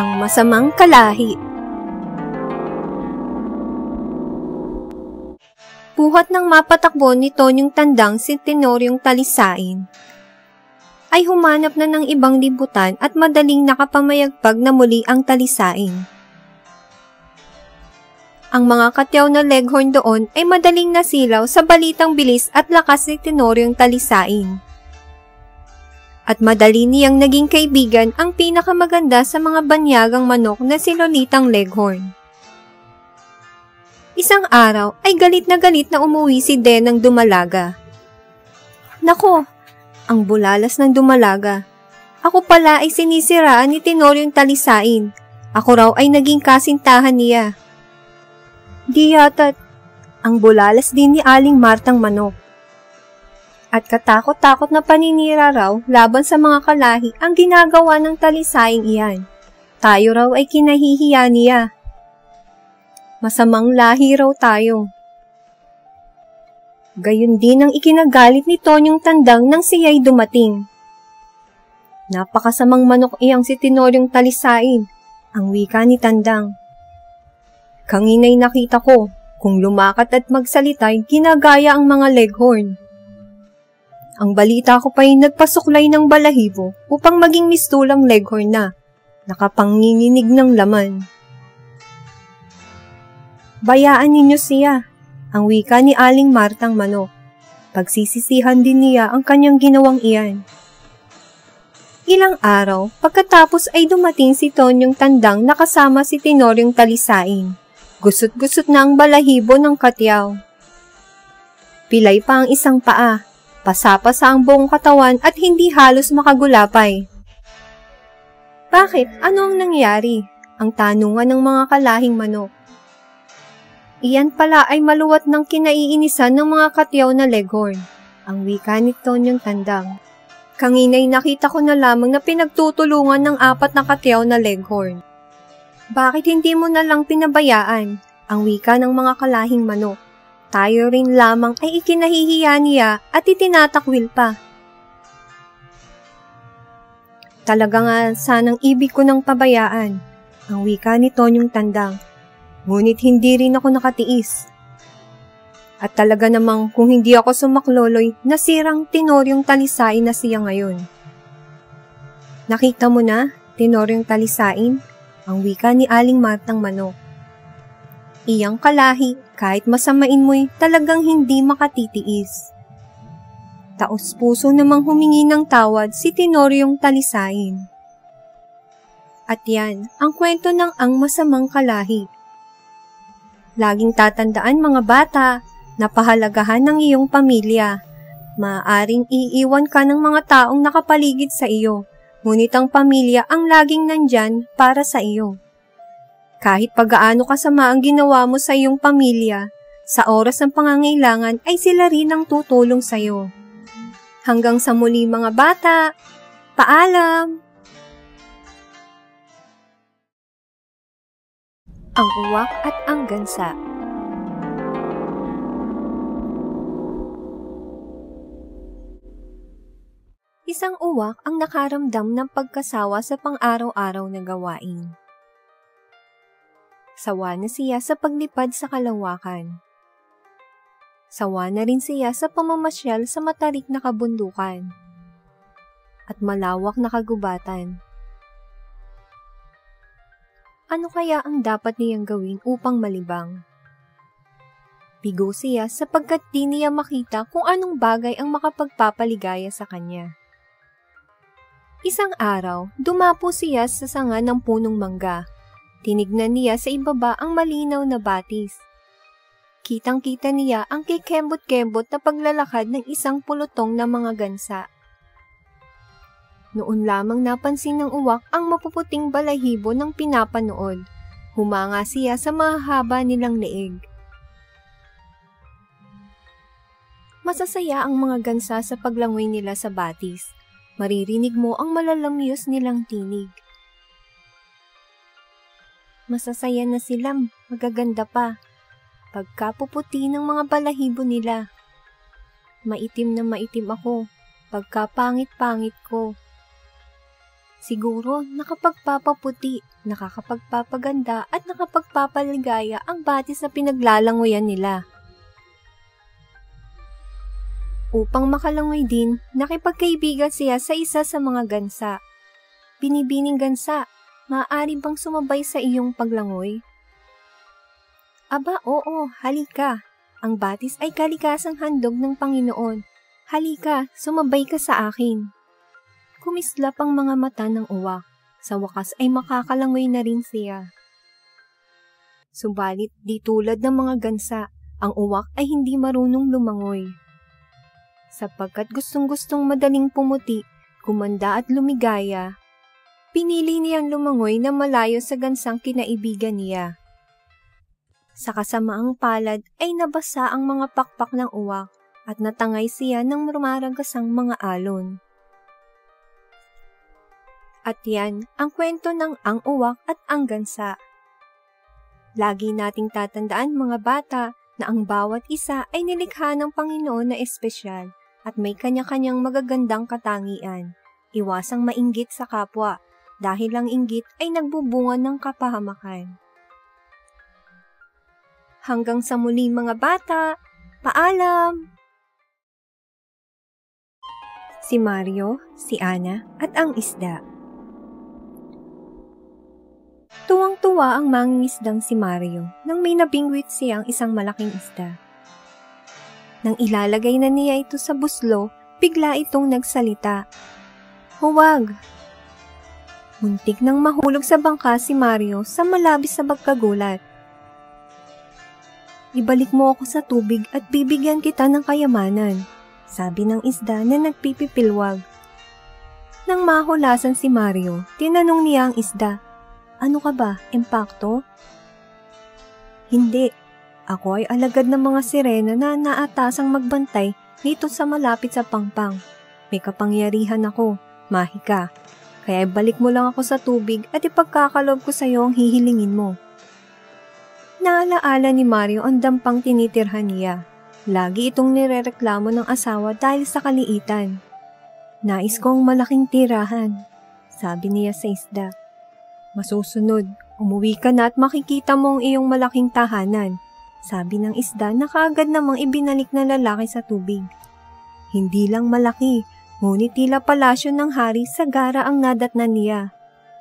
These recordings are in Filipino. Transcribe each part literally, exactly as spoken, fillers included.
ang masamang kalahi. Buhat ng mapatakbo ni Tonyong Tandang si Tenoryong Talisain, ay humanap na ng ibang libutan at madaling nakapamayagpag na muli ang Talisain. Ang mga katyaw na leghorn doon ay madaling nasilaw sa balitang bilis at lakas ni Tenoryong Talisain. At madali niyang naging kaibigan ang pinakamaganda sa mga banyagang manok na si Lolitang Leghorn. Isang araw ay galit na galit na umuwi si Denang Dumalaga. Nako, ang bulalas ng Dumalaga. Ako pala ay sinisiraan ni Tenoryong Talisain. Ako raw ay naging kasintahan niya. Di yata't ang bulalas din ni Aling Martang Manok. At katakot-takot na paninira raw laban sa mga kalahi ang ginagawa ng Talisain iyan. Tayo raw ay kinahihiya niya. Masamang lahi raw tayo. Gayun din ang ikinagalit ni Tonyong Tandang nang siya'y dumating. Napakasamang manok iyang si Tenoryong Talisain, ang wika ni Tandang. Kangina'y nakita ko, kung lumakat at magsalita'y ginagaya ang mga leghorn. Ang balita ko pa'y nagpasuklay ng balahibo upang maging mistulang leghorn na, nakapanginginig ng laman. Bayaan ninyo siya, ang wika ni Aling Martang Manok. Pagsisisihan din niya ang kanyang ginawang iyan. Ilang araw, pagkatapos ay dumating si Tonyong Tandang na kasama si Tenoryong Talisain. Gusot-gusot na ang balahibo ng katyaw. Pilay pa ang isang paa. Pasapasa ang buong katawan at hindi halos makagulapay. Bakit? Ano ang nangyari? Ang tanungan ng mga kalahing manok. Iyan pala ay maluwat ng kinaiinisan ng mga katyaw na leghorn, ang wika ni Tonyong Tandang. Kangina'y nakita ko na lamang na pinagtutulungan ng apat na katyaw na leghorn. Bakit hindi mo na lang pinabayaan? Ang wika ng mga kalahing manok. Tayo rin lamang ay ikinahihiya niya at itinatakwil pa. Talaga nga sanang ibig ko ng pabayaan, ang wika ni Tonyong Tandang. Ngunit hindi rin ako nakatiis. At talaga namang kung hindi ako sumakloloy, nasirang Tenoryong Talisain na siya ngayon. Nakita mo na, Tenoryong Talisain, ang wika ni Aling Martang Manok. Iyang kalahi, kahit masamain mo'y talagang hindi makatitiis. Taos-puso namang humingi ng tawad si Tenoryong Talisain. At yan, ang kwento ng ang masamang kalahi. Laging tatandaan mga bata, napahalagahan ng iyong pamilya. Maaaring iiwan ka ng mga taong nakapaligid sa iyo, ngunit ang pamilya ang laging nandyan para sa iyo. Kahit pag-aano kasama ang ginawa mo sa iyong pamilya, sa oras ng pangangailangan ay sila rin ang tutulong sa iyo. Hanggang sa muli mga bata, paalam! Ang Uwak at ang Gansa. Isang uwak ang nakaramdam ng pagkasawa sa pang-araw-araw na gawain. Sawa na siya sa paglipad sa kalawakan. Sawa na rin siya sa pamamasyal sa matarik na kabundukan at malawak na kagubatan. Ano kaya ang dapat niyang gawin upang malibang? Bigo siya sapagkat di niya makita kung anong bagay ang makapagpapaligaya sa kanya. Isang araw, dumapo siya sa sanga ng punong mangga. Tinignan niya sa ibaba ang malinaw na batis. Kitang-kita niya ang kikembot-kembot na paglalakad ng isang pulutong na mga gansa. Noon lamang napansin ng uwak ang mapuputing balahibo ng pinapanood. Humanga siya sa mahaba nilang leeg. Masasaya ang mga gansa sa paglangoy nila sa batis. Maririnig mo ang malalamyos nilang tinig. Masasaya na sila, magaganda pa. Pagkapuputi ng mga balahibo nila. Maitim na maitim ako, pagkapangit-pangit ko. Siguro nakapagpapaputi, nakakapagpapaganda at nakapagpapaligaya ang batis na pinaglalangoyan nila. Upang makalangoy din, nakipagkaibigan siya sa isa sa mga gansa. Binibining gansa, maaari bang sumabay sa iyong paglangoy? Aba, oo, halika. Ang batis ay kalikasang handog ng Panginoon. Halika, sumabay ka sa akin. Kumislap ang mga mata ng uwak. Sa wakas ay makakalangoy na rin siya. Subalit, di tulad ng mga gansa, ang uwak ay hindi marunong lumangoy. Sapagkat gustong-gustong madaling pumuti, kumanda at lumigaya, pinili niyang lumangoy na malayo sa gansang kinaibigan niya. Sa kasamaang palad ay nabasa ang mga pakpak ng uwak at natangay siya ng maragasang mga alon. At yan ang kwento ng ang uwak at ang gansa. Lagi nating tatandaan mga bata na ang bawat isa ay nilikha ng Panginoon na espesyal. At may kanya-kanyang magagandang katangian. Iwasang mainggit sa kapwa, dahil ang inggit ay nagbubunga ng kapahamakan. Hanggang sa muli mga bata, paalam! Si Mario, si Ana at ang isda. Tuwang-tuwa ang mangingisdang si Mario nang may nabingwit siyang isang malaking isda. Nang ilalagay na niya ito sa buslo, bigla itong nagsalita. Huwag! Muntik nang mahulog sa bangka si Mario sa malabis na pagkagulat. Ibalik mo ako sa tubig at bibigyan kita ng kayamanan, sabi ng isda na nagpipipilwag. Nang mahulasan si Mario, tinanong niya ang isda, ano ka ba, impakto? Hindi. Ako ay alagad ng mga sirena na naatasang magbantay dito sa malapit sa pangpang. May kapangyarihan ako, mahika. Kaya balik mo lang ako sa tubig at ipagkakalob ko sa iyo ang hihilingin mo. Naalaala ni Mario ang dampang tinitirhan niya. Lagi itong nirereklamo ng asawa dahil sa kaliitan. Nais kong malaking tirahan, sabi niya sa isda. Masusunod, umuwi ka na at makikita mo ang iyong malaking tahanan. Sabi ng isda na kaagad namang ibinalik na lalaki sa tubig. Hindi lang malaki, ngunit tila palasyo ng hari sa gara ang nadatnan niya.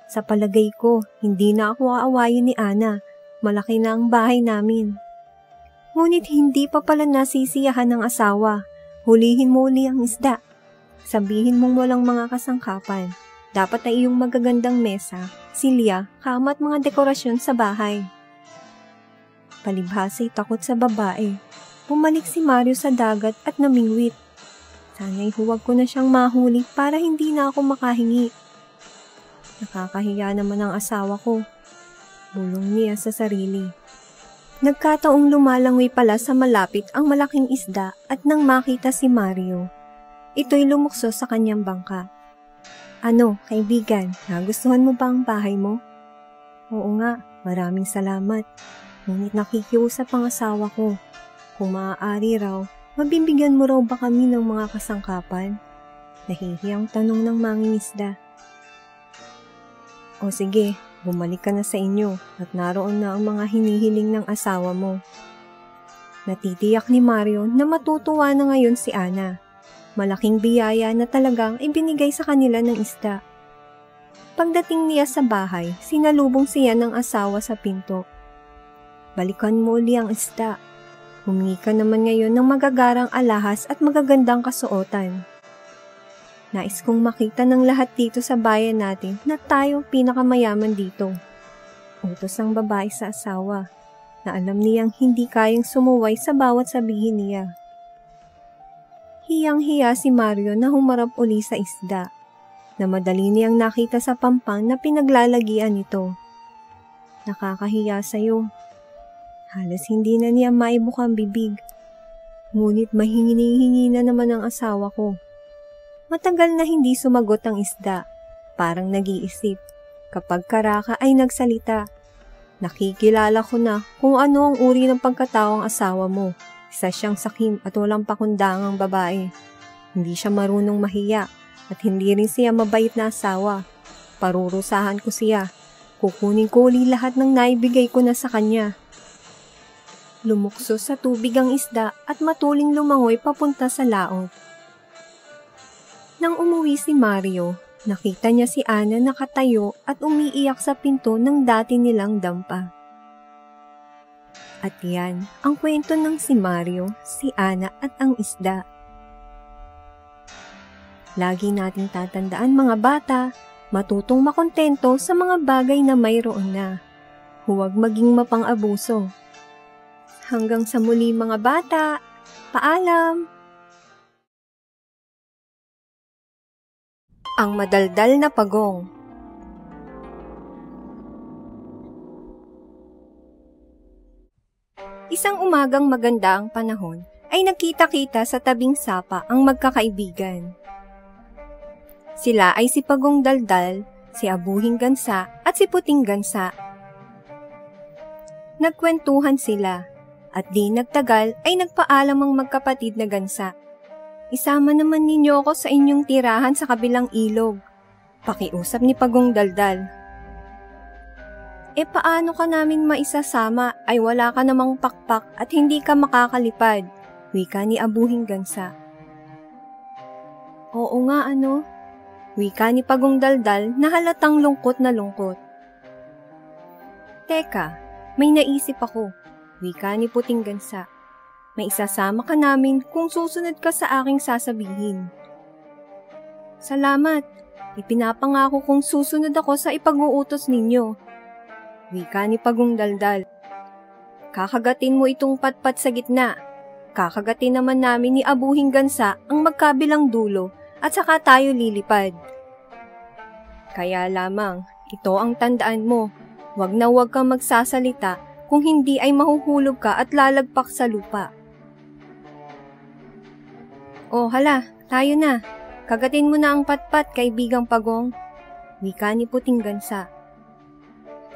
Sa palagay ko, hindi na ako aawayin ni Ana. Malaki na ang bahay namin. Ngunit hindi pa pala nasisiyahan ng asawa. Hulihin mo uli ang isda. Sabihin mong walang mga kasangkapan. Dapat ay iyong magagandang mesa, silya, kama at mga dekorasyon sa bahay. Palibhasa'y takot sa babae. Bumalik si Mario sa dagat at namingwit. Sana'y huwag ko na siyang mahuli para hindi na ako makahingi. Nakakahiya naman ang asawa ko. Bulong niya sa sarili. Nagkataong lumalangoy pala sa malapit ang malaking isda at nang makita si Mario, ito'y lumukso sa kanyang bangka. Ano, kaibigan, nagustuhan mo ba ang bahay mo? Oo nga, maraming salamat. Ngunit nakikiusap ang asawa ko. Kung maaari raw, mabibigyan mo raw ba kami ng mga kasangkapan? Nahihiyang tanong ng mangingisda. O sige, bumalik ka na sa inyo at naroon na ang mga hinihiling ng asawa mo. Natitiyak ni Mario na matutuwa na ngayon si Ana. Malaking biyaya na talagang ibinigay sa kanila ng isda. Pagdating niya sa bahay, sinalubong siya ng asawa sa pinto. Balikan mo uli ang isda. Humingi ka naman ngayon ng magagarang alahas at magagandang kasuotan. Nais kong makita ng lahat dito sa bayan natin na tayong pinakamayaman dito. Utos ng babae sa asawa na alam niyang hindi kayang sumuway sa bawat sabihin niya. Hiyang-hiya si Mario na humarap uli sa isda na madali niyang nakita sa pampang na pinaglalagian ito. Nakakahiya sa'yo. Halos hindi na niya maibukang bibig. Ngunit mahingi-hingi na naman ang asawa ko. Matagal na hindi sumagot ang isda. Parang nag-iisip. Kapag karaka ay nagsalita. Nakikilala ko na kung ano ang uri ng pagkataong asawa mo. Isa siyang sakim at walang pakundangang babae. Hindi siya marunong mahiya at hindi rin siya mabait na asawa. Parurusahan ko siya. Kukunin ko uli lahat ng naibigay ko na sa kanya. Lumukso sa tubig ang isda at matuling lumangoy papunta sa laot. Nang umuwi si Mario, nakita niya si Ana nakatayo at umiiyak sa pinto ng dati nilang dampa. At yan ang kwento ng si Mario, si Ana at ang isda. Lagi nating tatandaan mga bata, matutong makontento sa mga bagay na mayroon na. Huwag maging mapang-abuso. Hanggang sa muli mga bata, paalam! Ang madaldal na pagong. Isang umagang maganda ang panahon ay nagkita-kita sa tabing sapa ang magkakaibigan. Sila ay si Pagong Daldal, si Abuhing Gansa at si Puting Gansa. Nagkwentuhan sila at di nagtagal ay nagpaalam ang magkapatid na Gansa. Isama naman ninyo ako sa inyong tirahan sa kabilang ilog. Pakiusap ni Pagong Daldal. E paano ka namin maisasama ay wala ka namang pakpak at hindi ka makakalipad, wika ni Abuhing Gansa. Oo nga ano, wika ni Pagong Daldal na halatang lungkot na lungkot. Teka, may naisip ako, wika ni Puting Gansa. Maisasama ka namin kung susunod ka sa aking sasabihin. Salamat, ipinapangako kong susunod ako sa ipag-uutos ninyo, wika ni Pagong Daldal. Kakagatin mo itong patpat sa gitna. Kakagatin naman namin ni Abuhing Gansa ang magkabilang dulo at saka tayo lilipad. Kaya lamang, ito ang tandaan mo. Huwag na huwag kang magsasalita kung hindi ay mahuhulog ka at lalagpak sa lupa. O hala, tayo na. Kagatin mo na ang patpat, kaibigang Pagong, wika ni Puting Gansa.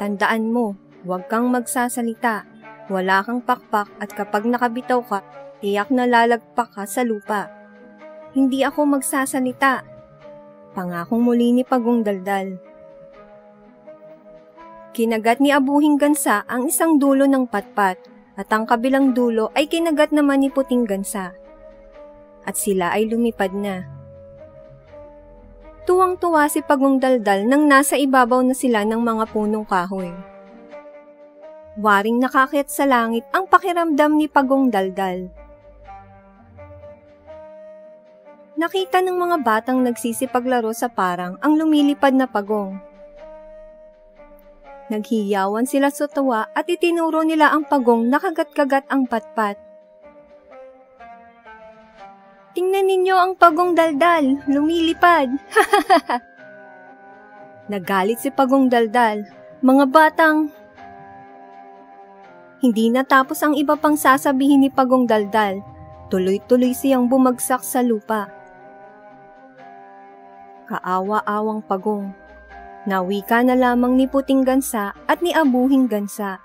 Tandaan mo, huwag kang magsasalita, wala kang pakpak at kapag nakabitaw ka, tiyak na lalagpak ka sa lupa. Hindi ako magsasalita, pangakong muli ni Pagong Daldal. Kinagat ni Abuhing Gansa ang isang dulo ng patpat at ang kabilang dulo ay kinagat naman ni Puting Gansa. At sila ay lumipad na. Tuwang-tuwa si Pagong Daldal nang nasa ibabaw na sila ng mga punong kahoy. Waring nakakyat sa langit ang pakiramdam ni Pagong Daldal. Nakita ng mga batang nagsisipaglaro sa parang ang lumilipad na pagong. Naghiyawan sila sa tuwa at itinuro nila ang pagong na kagat-kagat ang patpat. Tingnan ninyo ang Pagong Daldal, lumilipad! Nagalit si Pagong Daldal, mga batang. Hindi natapos ang iba pang sasabihin ni Pagong Daldal, tuloy-tuloy siyang bumagsak sa lupa. Kaawa-awang pagong, nawika na lamang ni Puting Gansa at ni Abuhing Gansa.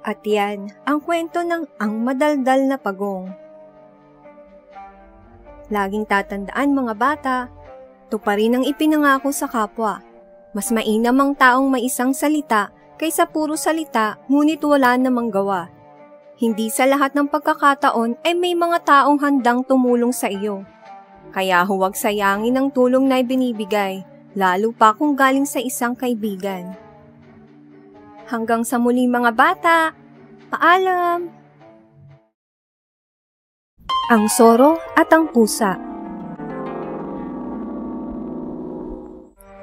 At yan ang kwento ng ang madaldal na pagong. Laging tatandaan mga bata, tuparin ang ipinangako sa kapwa. Mas mainam ang taong may isang salita kaysa puro salita ngunit wala namang gawa. Hindi sa lahat ng pagkakataon ay may mga taong handang tumulong sa iyo. Kaya huwag sayangin ang tulong na ibinibigay, lalo pa kung galing sa isang kaibigan. Hanggang sa muli mga bata, paalam! Ang Soro at ang Pusa.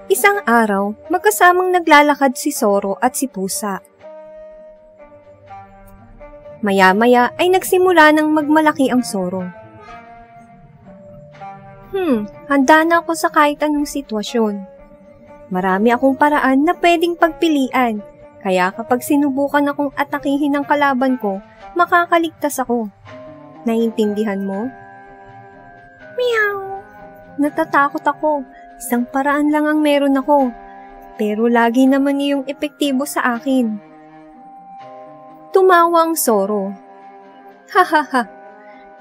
Isang araw, magkasamang naglalakad si Soro at si Pusa. Maya-maya ay nagsimula ng magmalaki ang Soro. Hmm, handa na ako sa kahit anong sitwasyon. Marami akong paraan na pwedeng pagpilian, kaya kapag sinubukan akong atakihin ang kalaban ko, makakaligtas ako. Naiintindihan mo? Meow! Natatakot ako. Isang paraan lang ang meron ako. Pero lagi naman iyong epektibo sa akin. Tumawa ang Soro. Hahaha!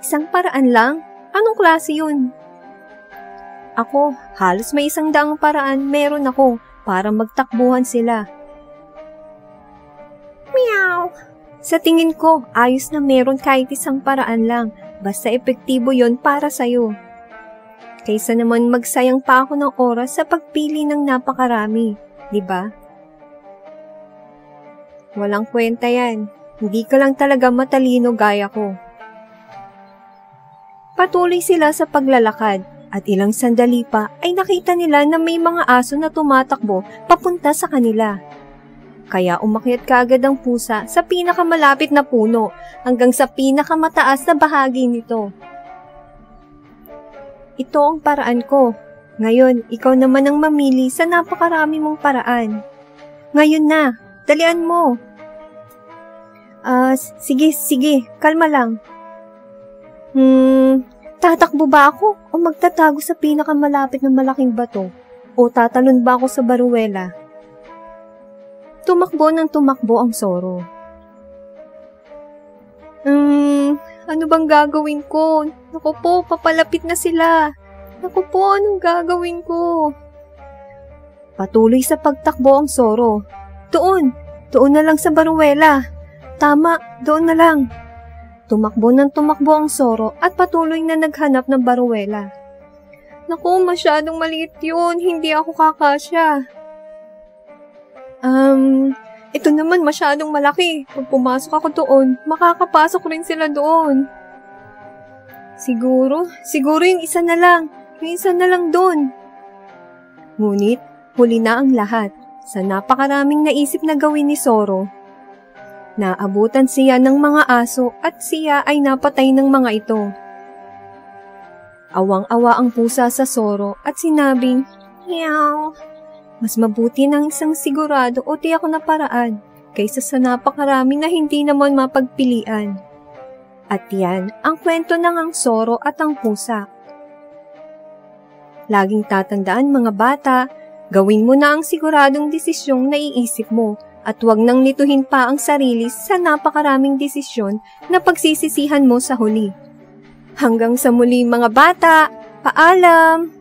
Isang paraan lang? Anong klase yun? Ako, halos may isang daang paraan meron ako para magtakbuhan sila. Meow! Sa tingin ko, ayos na meron kahit isang paraan lang, basta epektibo yon para sa'yo. Kaysa naman magsayang pa ako ng oras sa pagpili ng napakarami, di ba? Walang kwenta yan. Hindi ka lang talaga matalino gaya ko. Patuloy sila sa paglalakad at ilang sandali pa ay nakita nila na may mga aso na tumatakbo papunta sa kanila. Kaya umakyat kaagad ang pusa sa pinakamalapit na puno hanggang sa pinakamataas na bahagi nito. Ito ang paraan ko. Ngayon, ikaw naman ang mamili sa napakarami mong paraan. Ngayon na, dalian mo. Ah, uh, sige, sige, kalma lang. Hmm, tatakbo ba ako o magtatago sa pinakamalapit na malaking bato? O tatalon ba ako sa baruwela? Tumakbo ng tumakbo ang Soro. Hmm, ano bang gagawin ko? Naku po, papalapit na sila. Naku po, anong gagawin ko? Patuloy sa pagtakbo ang Soro. Doon, doon na lang sa baruwela. Tama, doon na lang. Tumakbo ng tumakbo ang Soro at patuloy na naghanap ng baruwela. Naku, masyadong maliit yun. Hindi ako kakasya. Um, ito naman masyadong malaki. Pag pumasok ako doon, makakapasok rin sila doon. Siguro, siguro yung isa na lang, yung isa na lang doon. Ngunit, huli na ang lahat sa napakaraming naisip na gawin ni Soro. Naabutan siya ng mga aso at siya ay napatay ng mga ito. Awang-awa ang pusa sa Soro at sinabing, "Meow." Mas mabuti ng isang sigurado o tiyak na paraan kaysa sa napakarami na hindi naman mapagpilian. At yan ang kwento ng ang Soro at ang pusa. Laging tatandaan mga bata, gawin mo na ang siguradong desisyong naiisip mo at huwag nang nituhin pa ang sarili sa napakaraming desisyon na pagsisisihan mo sa huli. Hanggang sa muli mga bata, paalam!